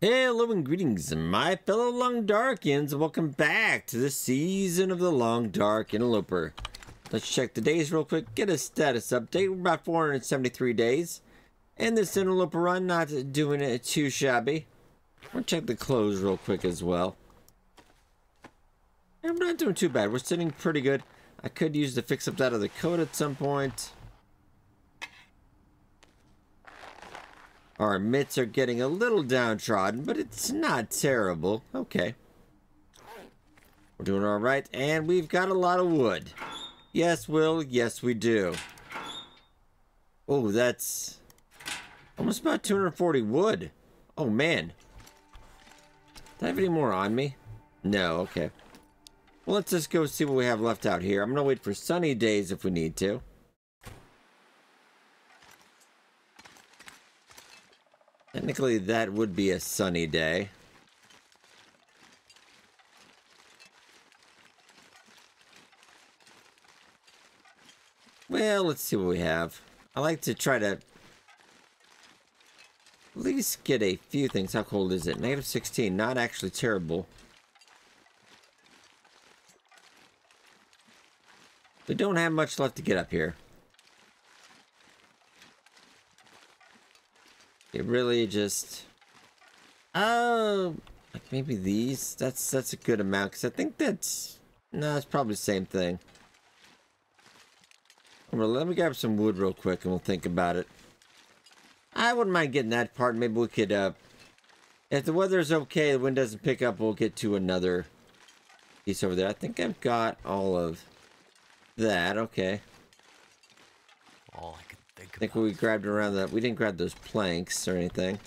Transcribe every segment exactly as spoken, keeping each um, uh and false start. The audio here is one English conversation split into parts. Hello and greetings, my fellow Long Darkians. Welcome back to the season of the Long Dark Interloper. Let's check the days real quick, get a status update. We're about four hundred seventy-three days. And this Interloper run, not doing it too shabby. We'll check the clothes real quick as well. I'm not doing too bad. We're sitting pretty good. I could use to fix up that other coat at some point. Our mitts are getting a little downtrodden, but it's not terrible. Okay. We're doing all right, and we've got a lot of wood. Yes, Will. Yes, we do. Oh, that's almost about two hundred forty wood. Oh, man. Do I have any more on me? No, okay. Well, let's just go see what we have left out here. I'm going to wait for sunny days if we need to. Technically, that would be a sunny day. Well, let's see what we have. I like to try to at least get a few things. How cold is it? negative sixteen. Not actually terrible. We don't have much left to get up here. It really just, oh, like maybe these. That's that's a good amount because I think that's no, it's probably the same thing. Well, let me grab some wood real quick and we'll think about it. I wouldn't mind getting that part. Maybe we could, uh, if the weather's okay, the wind doesn't pick up, we'll get to another piece over there. I think I've got all of that. Okay. All I can think. I think we grabbed around that. We didn't grab those planks or anything.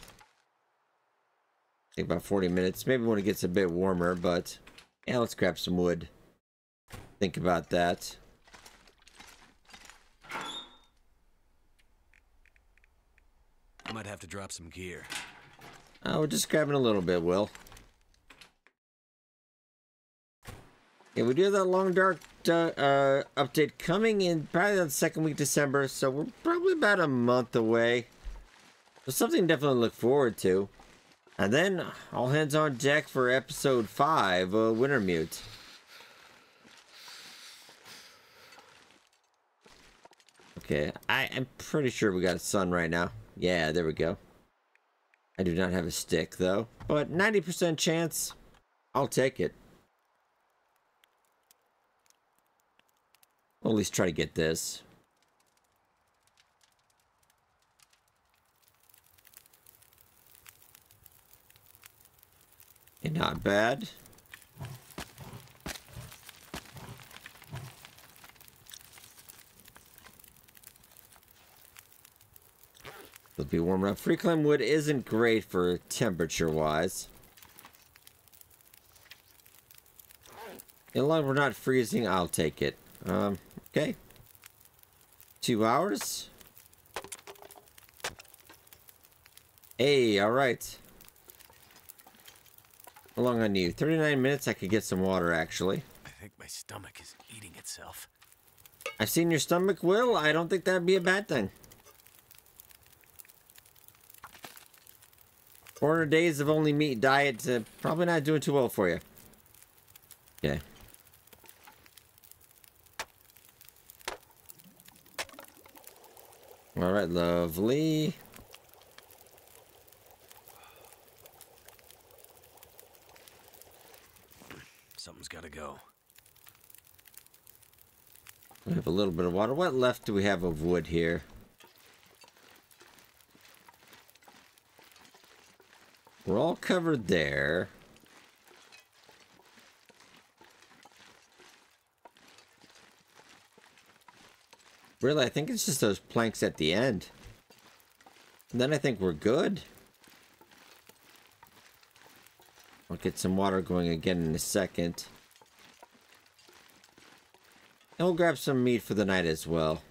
Take about forty minutes. Maybe when it gets a bit warmer, but yeah, let's grab some wood. Think about that. I might have to drop some gear. Oh, we're just grabbing a little bit, Will. Yeah, we do have that Long Dark uh, uh, update coming in probably on the second week of December, so we're probably about a month away. There's something definitely to look forward to. And then, all hands on deck for episode five, uh, Wintermute. Okay, I, I'm pretty sure we got a sun right now. Yeah, there we go. I do not have a stick, though. But ninety percent chance, I'll take it. We'll at least try to get this. And not bad. It'll be warm enough. Free climb wood isn't great for temperature-wise. As long as we're not freezing, I'll take it. Um, okay. Two hours. Hey, alright. How long on you? thirty-nine minutes, I could get some water, actually. I think my stomach is eating itself. I've seen your stomach, Will. I don't think that'd be a bad thing. four hundred days of only meat diet, uh, probably not doing too well for you. Okay. All right, lovely. Something's got to go. We have a little bit of water. What left do we have of wood here? We're all covered there. Really, I think it's just those planks at the end. And then I think we're good. I'll get some water going again in a second. And we'll grab some meat for the night as well.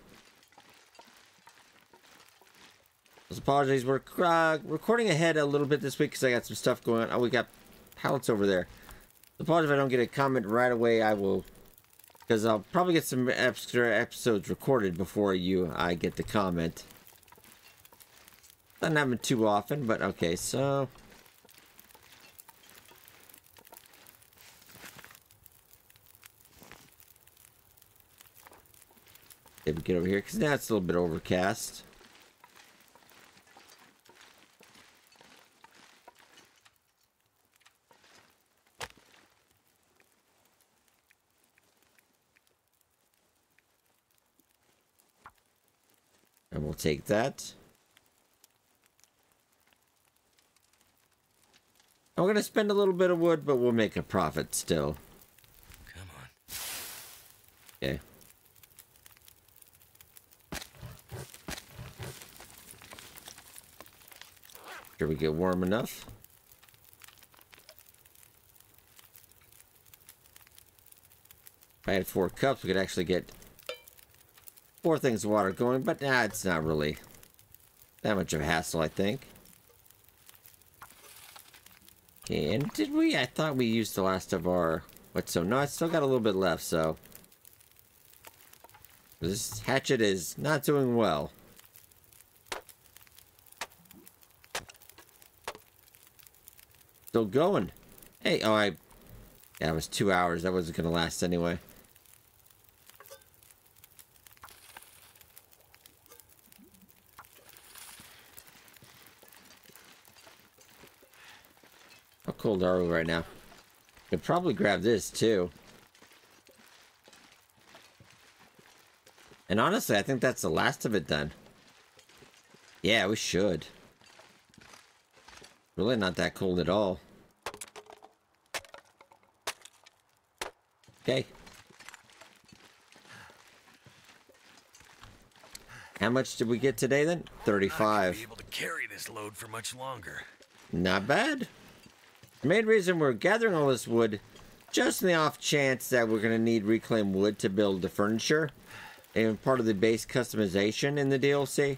Apologies, we're uh, recording ahead a little bit this week because I got some stuff going on. Oh, we got pallets over there. Apologies if I don't get a comment right away. I will... Because I'll probably get some extra episodes recorded before you I get the comment. Doesn't happen too often, but okay, so If we get over here, because now it's a little bit overcast. And we'll take that. I'm going to spend a little bit of wood, but we'll make a profit still. Come on. Okay. Sure we get warm enough. If I had four cups, we could actually get four things of water going, but nah, it's not really that much of a hassle, I think. Okay, and did we? I thought we used the last of our... What, so? No, I still got a little bit left, so... This hatchet is not doing well. Still going. Hey, oh, I... Yeah, it was two hours. That wasn't going to last anyway. Cold are we right now? Could probably grab this too. And honestly, I think that's the last of it done. Yeah, we should. Really not that cold at all. Okay. How much did we get today then? thirty-five. Not be able to carry this load for much longer. Not bad. The main reason we're gathering all this wood, just in the off chance that we're going to need reclaimed wood to build the furniture and part of the base customization in the D L C.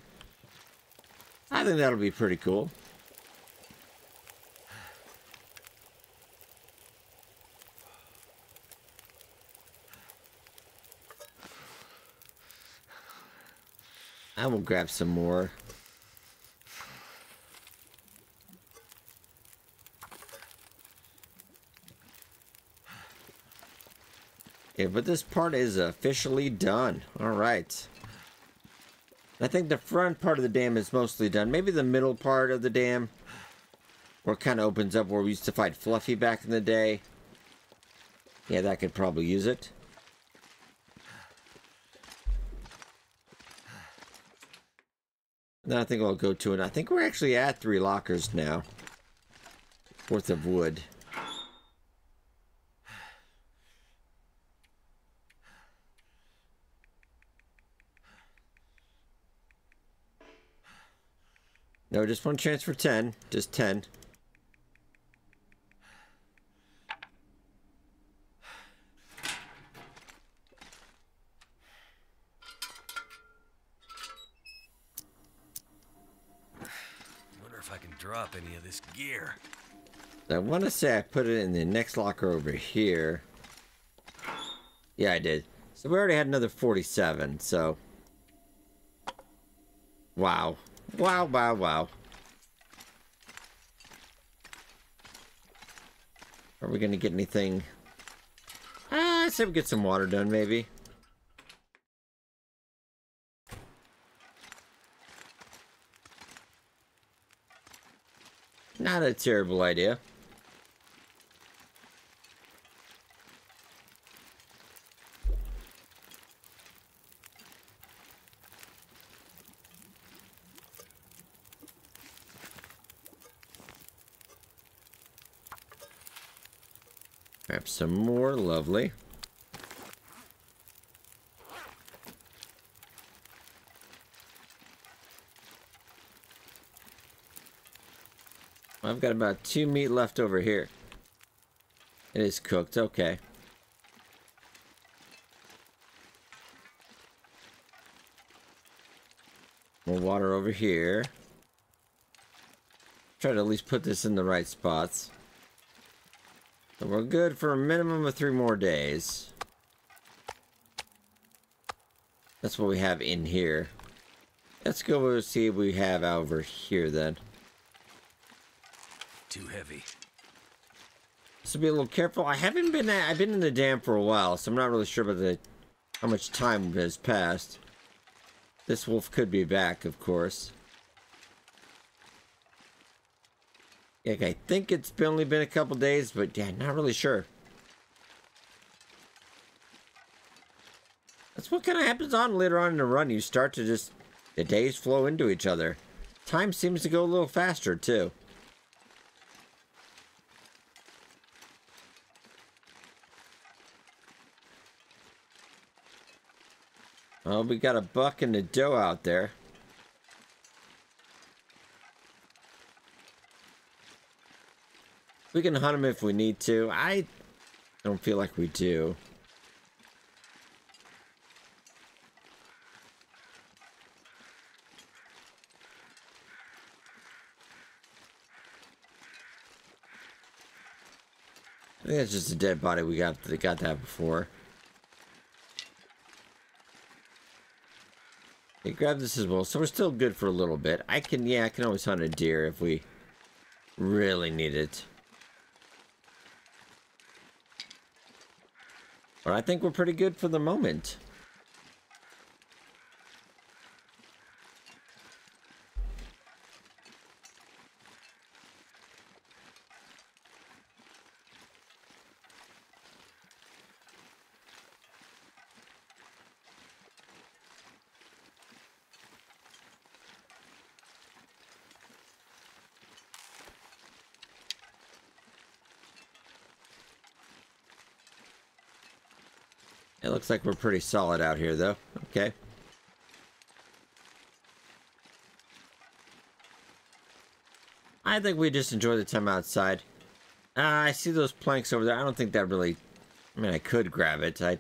I think that'll be pretty cool. I will grab some more. Okay, but this part is officially done. Alright. I think the front part of the dam is mostly done. Maybe the middle part of the dam. Where it kind of opens up where we used to fight Fluffy back in the day. Yeah, that could probably use it. Then I think I'll go to it. I think we're actually at three lockers now. Worth of wood. No, just one chance for ten. Just ten. I wonder if I can drop any of this gear. I want to say I put it in the next locker over here. Yeah, I did. So we already had another forty-seven, so... Wow. Wow, wow, wow. Are we going to get anything? Ah, I said we get some water done, maybe. Not a terrible idea. Grab some more, lovely. I've got about two meat left over here. It is cooked, okay. More water over here. Try to at least put this in the right spots. So we're good for a minimum of three more days. That's what we have in here. Let's go see what we have over here then. Too heavy. So be a little careful. I haven't been at, I've been in the dam for a while, so I'm not really sure about the how much time has passed. This wolf could be back, of course. Like, I think it's been only been a couple days, but yeah, not really sure. That's what kind of happens on later on in the run. You start to just, the days flow into each other. Time seems to go a little faster, too. Well, we got a buck and a doe out there. We can hunt them if we need to. I don't feel like we do. I think that's just a dead body. We got they got that before. Okay, grab this as well. So we're still good for a little bit. I can, yeah, I can always hunt a deer if we really need it. But I think we're pretty good for the moment. It looks like we're pretty solid out here, though. Okay. I think we just enjoy the time outside. Uh, I see those planks over there. I don't think that really... I mean, I could grab it. I,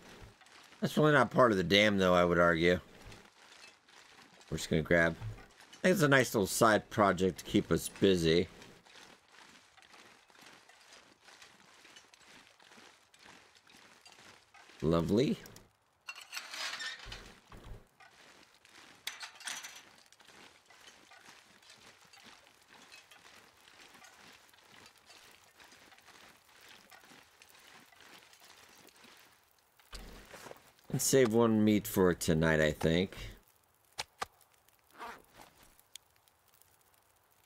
that's really not part of the dam, though, I would argue. We're just going to grab... I think it's a nice little side project to keep us busy. Lovely. And save one meat for tonight, I think.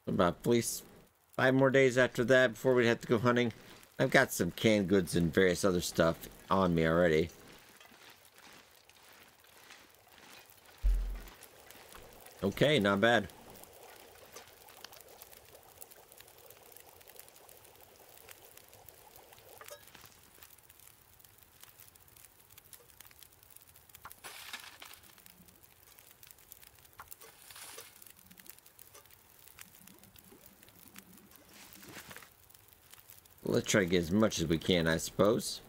About at least five more days after that before we'd have to go hunting. I've got some canned goods and various other stuff on me already. Okay, not bad. Let's try to get as much as we can, I suppose.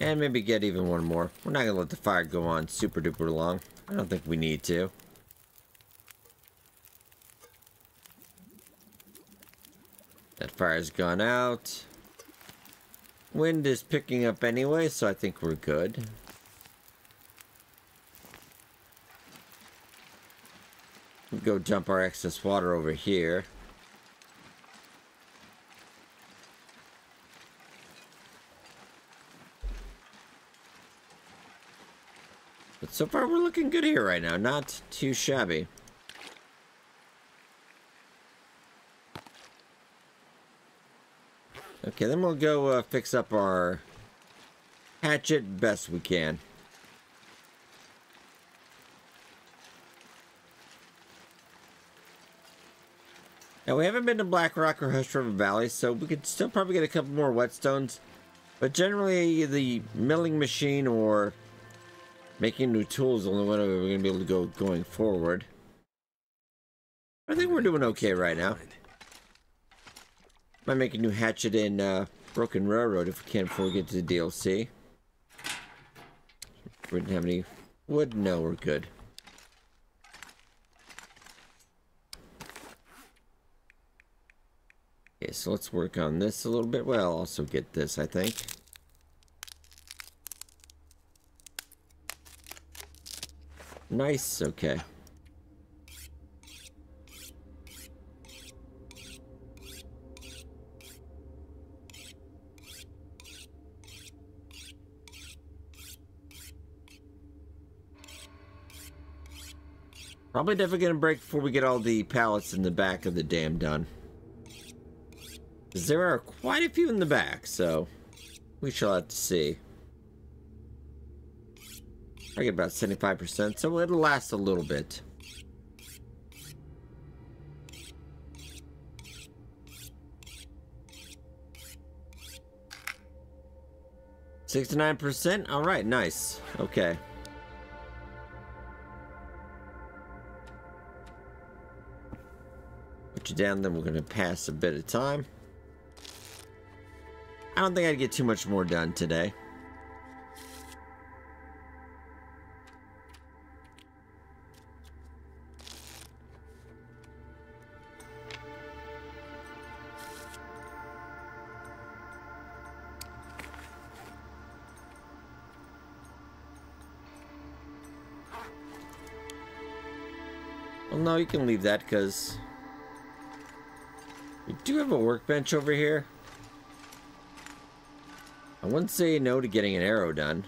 And maybe get even one more. We're not going to let the fire go on super duper long. I don't think we need to. That fire's gone out. Wind is picking up anyway, so I think we're good. We'll go dump our excess water over here. So far, we're looking good here right now. Not too shabby. Okay, then we'll go uh, fix up our hatchet best we can. Now, we haven't been to Black Rock or Hush River Valley, so we could still probably get a couple more whetstones. But generally, the milling machine or... making new tools is the only way we're going to be able to go going forward. I think we're doing okay right now. Might make a new hatchet in uh, Broken Railroad if we can before we get to the D L C. We didn't have any wood. No, we're good. Okay, so let's work on this a little bit. Well, I'll also get this, I think. Nice, okay. Probably definitely gonna break before we get all the pallets in the back of the dam done. There are quite a few in the back, so we shall have to see. I get about seventy-five percent, so it'll last a little bit. sixty-nine percent? Alright, nice. Okay. Put you down, then we're going to pass a bit of time. I don't think I'd get too much more done today. No, you can leave that because we do have a workbench over here. I wouldn't say no to getting an arrow done.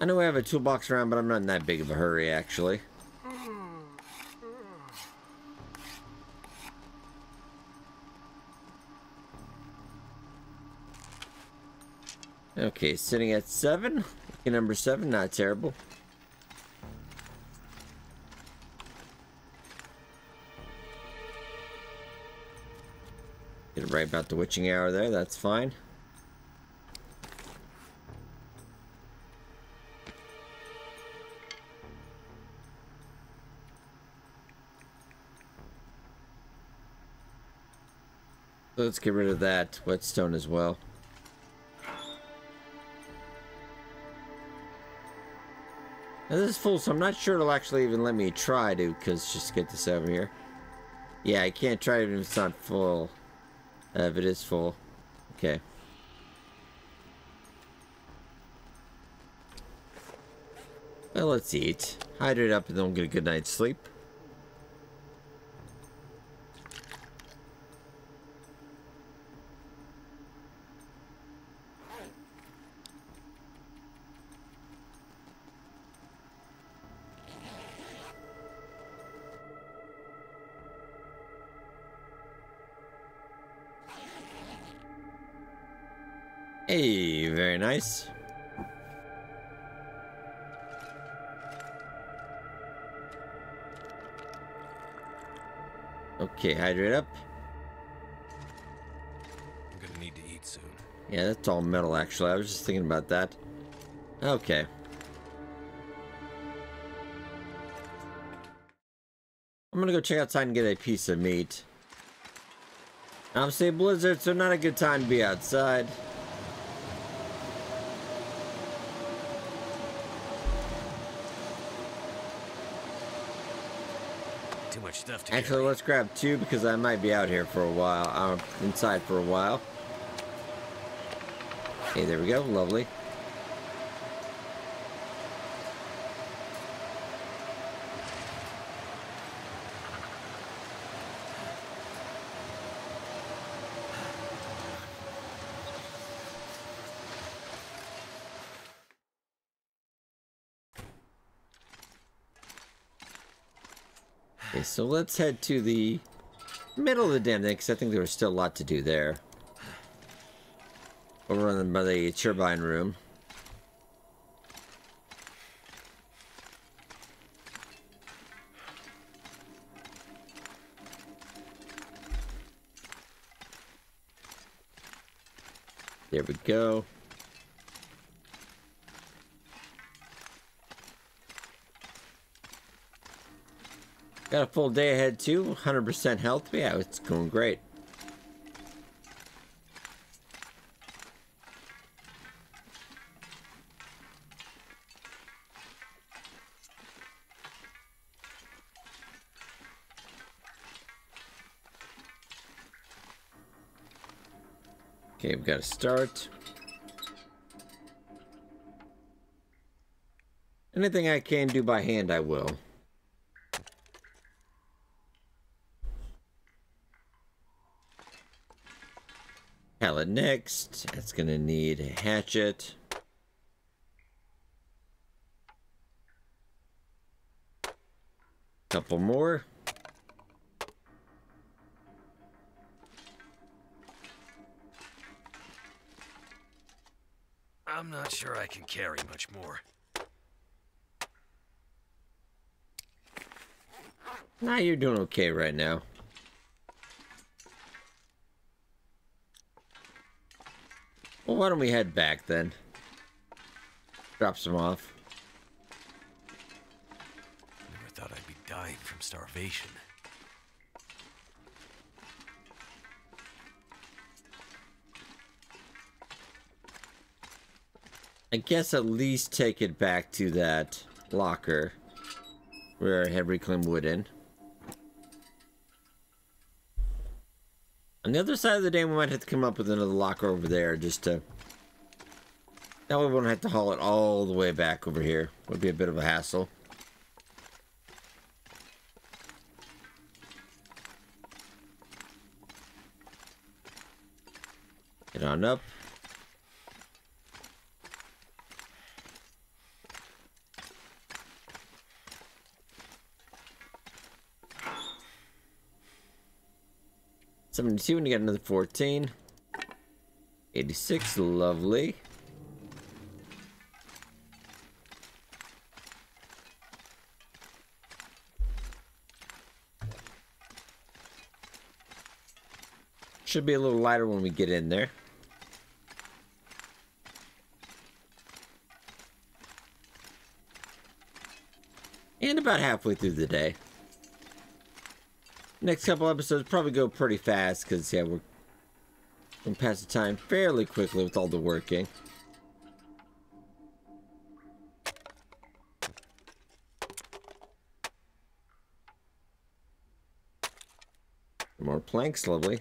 I know I have a toolbox around, but I'm not in that big of a hurry, actually. Okay, sitting at seven. Lucky number seven, not terrible. Did it right about the witching hour there, that's fine. So let's get rid of that whetstone as well. Now this is full, so I'm not sure it'll actually even let me try to, because just get this over here. Yeah, I can't try it if it's not full. Uh, if it is full. Okay. Well, let's eat. Hydrate up and then we'll get a good night's sleep. Hey, very nice. Okay, hydrate up. I'm gonna need to eat soon. Yeah, that's all metal actually. I was just thinking about that. Okay. I'm gonna go check outside and get a piece of meat. Obviously a blizzard, so not a good time to be outside. Actually, let's grab two because I might be out here for a while. I'm inside for a while. Hey, there we go. Lovely. So let's head to the middle of the damn thing, because I think there was still a lot to do there. Over on the, by the turbine room. There we go. Got a full day ahead too, one hundred percent health. Yeah, it's going great. Okay, we've got to start. Anything I can do by hand, I will. Pallet next. That's gonna need a hatchet. Couple more. I'm not sure I can carry much more. Nah, you're doing okay right now. Well, why don't we head back then? Drop some off. Never thought I'd be dying from starvation. I guess at least take it back to that locker where I had reclaimed wood in. On the other side of the dam, we might have to come up with another locker over there just to... That way we won't have to haul it all the way back over here. Would be a bit of a hassle. Get on up. seventy-two, and you got another fourteen. eighty-six, lovely. Should be a little lighter when we get in there. And about halfway through the day. Next couple episodes probably go pretty fast because, yeah, we're going to pass the time fairly quickly with all the working. More planks, lovely.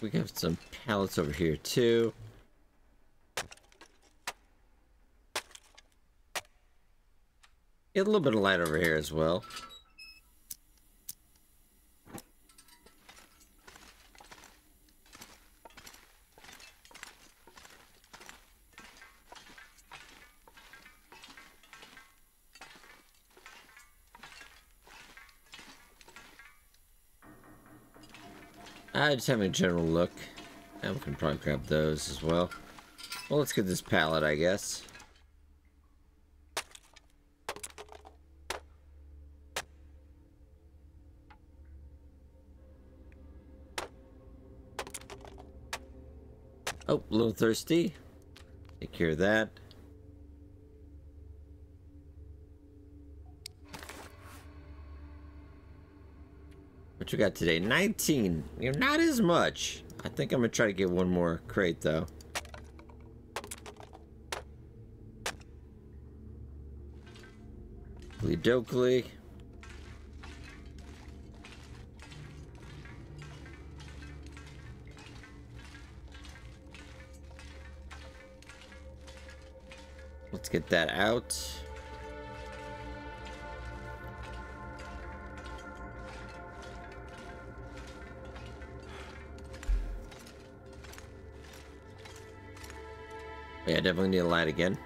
We have some pallets over here too. Get a little bit of light over here as well. I just have a general look, and we can probably grab those as well. Well, let's get this pallet, I guess. Oh, a little thirsty. Take care of that. What you got today? nineteen. You're not as much. I think I'm gonna try to get one more crate though. Dokely. Let's get that out. Yeah, definitely need a light again.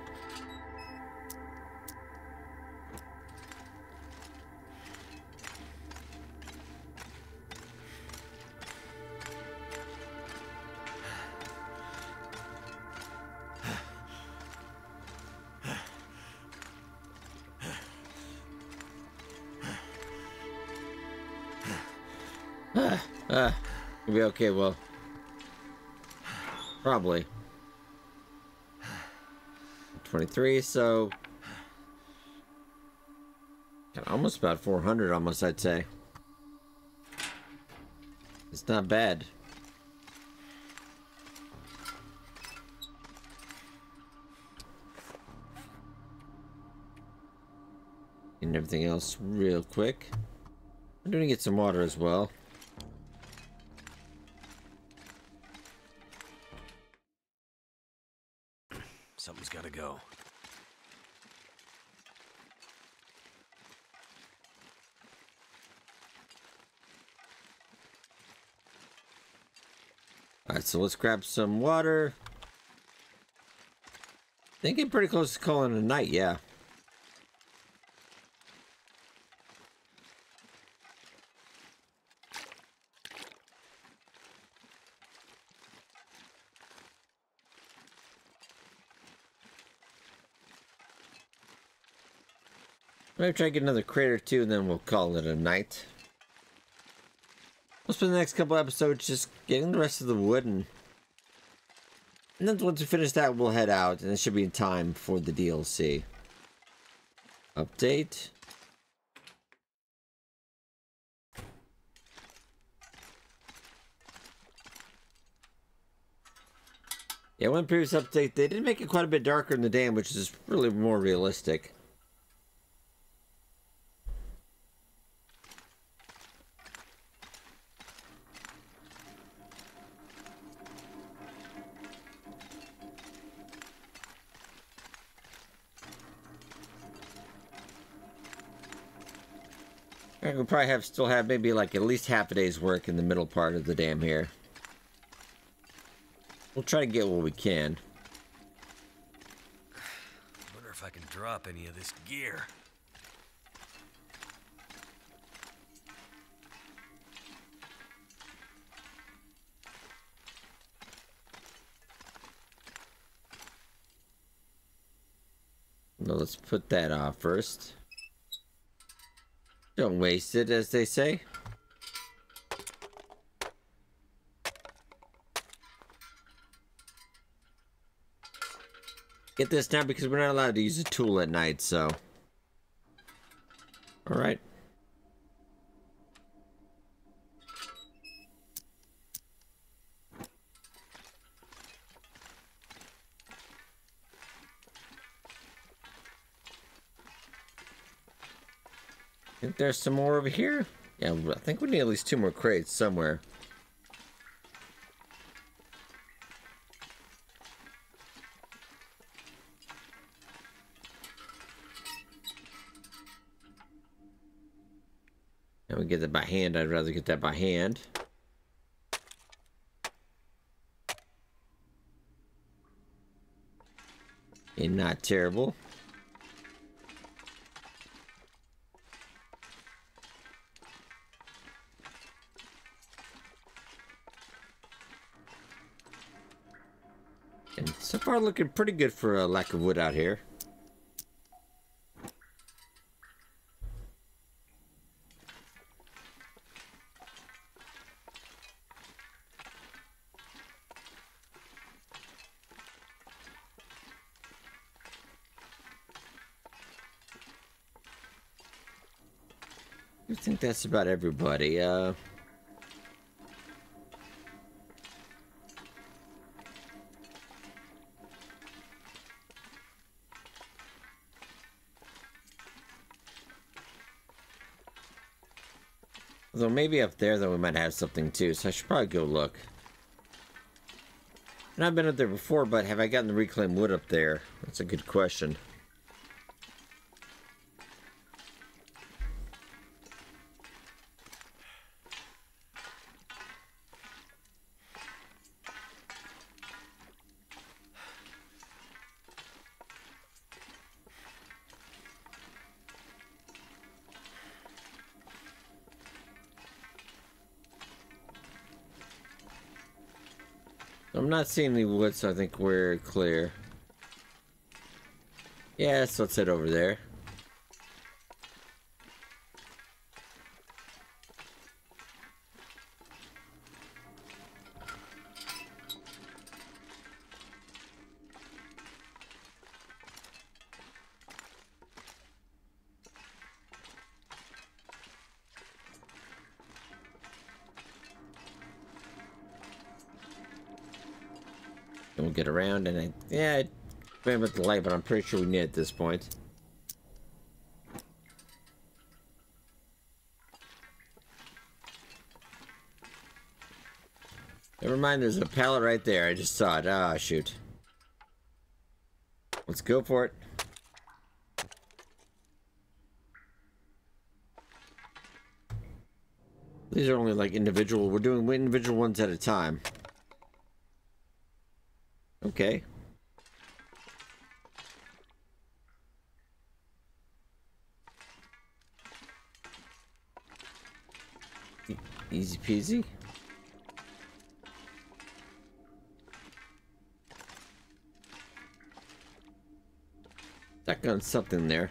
Ah, ah, it'll be okay, well, probably. twenty-three, so almost about four hundred, almost, I'd say. It's not bad. and everything else real quick. I'm gonna get some water as well. Something's gotta go. Alright, so let's grab some water. I think I'm pretty close to calling it a night, yeah. Maybe try to get another crate or two, and then we'll call it a night. We'll spend the next couple episodes just getting the rest of the wood, and, and then once we finish that, we'll head out, and it should be in time for the D L C. Update. Yeah, one previous update, they did make it quite a bit darker in the dam, which is really more realistic. We'll probably have still have maybe like at least half a day's work in the middle part of the dam here. We'll try to get what we can. I wonder if I can drop any of this gear. No, let's put that off first. Don't waste it, as they say. Get this now because we're not allowed to use a tool at night, so. All right. There's some more over here. Yeah, I think we need at least two more crates somewhere. And we get that by hand. I'd rather get that by hand. And not terrible. So far, looking pretty good for a lack of wood out here. I think that's about everybody. Uh... Though maybe up there, though, we might have something too, so I should probably go look. And I've been up there before, but have I gotten the reclaimed wood up there? That's a good question. I'm not seeing any wood, so I think we're clear. Yeah, so let's head over there. Get around and I, yeah, I remember the light, but I'm pretty sure we need it at this point. Never mind, there's a pallet right there. I just saw it. Ah, shoot. Let's go for it. These are only like individual. We're doing individual ones at a time. Okay. E- easy peasy. That gun's something there.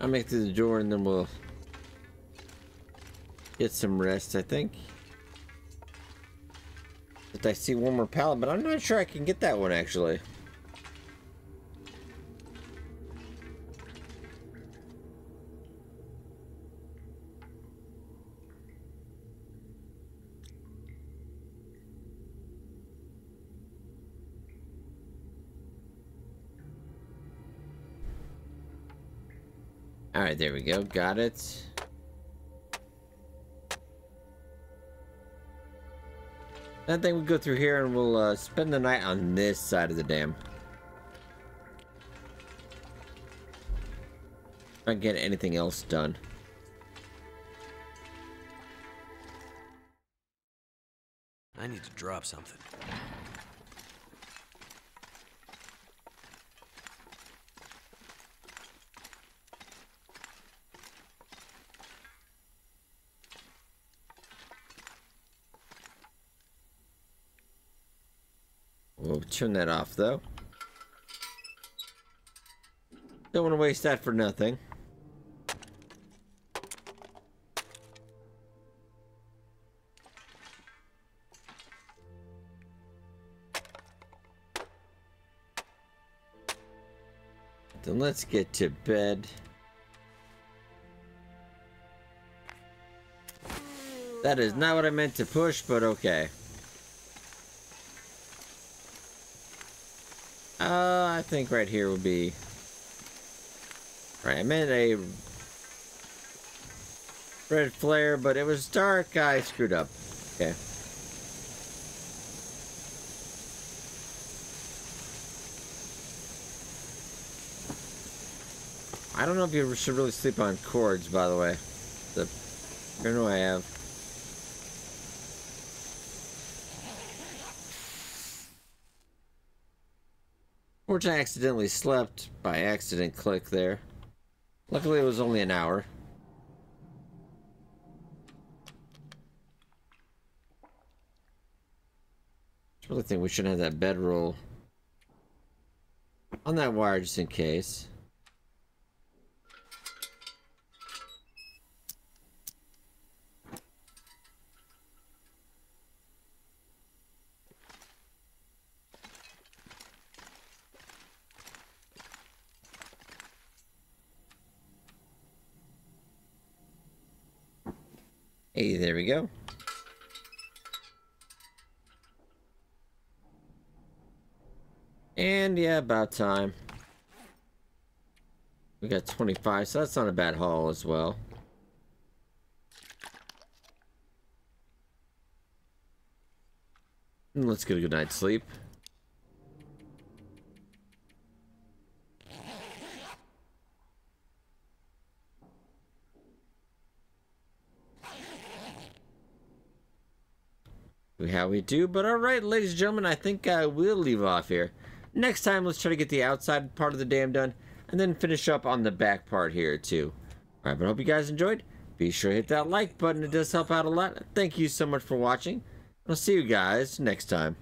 I'll make it through the door and then we'll get some rest, I think. But I see one more pallet, but I'm not sure I can get that one actually. Alright, there we go. Got it. I think we'll go through here and we'll uh, spend the night on this side of the dam. If I can get anything else done. I need to drop something. We'll turn that off though. Don't want to waste that for nothing. Then let's get to bed. That is not what I meant to push, but okay. Uh, I think right here would be... Right, I meant a... red flare, but it was dark. I screwed up. Okay. I don't know if you should really sleep on cords, by the way. The paranoia I have. Unfortunately, I accidentally slept by accident click there. Luckily, it was only an hour. I really think we should have that bedroll on that wire just in case. Hey, there we go. And yeah, about time. We got twenty-five, so that's not a bad haul as well. And let's get a good night's sleep. How we do, but all right, ladies and gentlemen, I think I will leave off here. Next time, let's try to get the outside part of the dam done and then finish up on the back part here too. All right, but I hope you guys enjoyed. Be sure to hit that like button. It does help out a lot. Thank you so much for watching. I'll see you guys next time.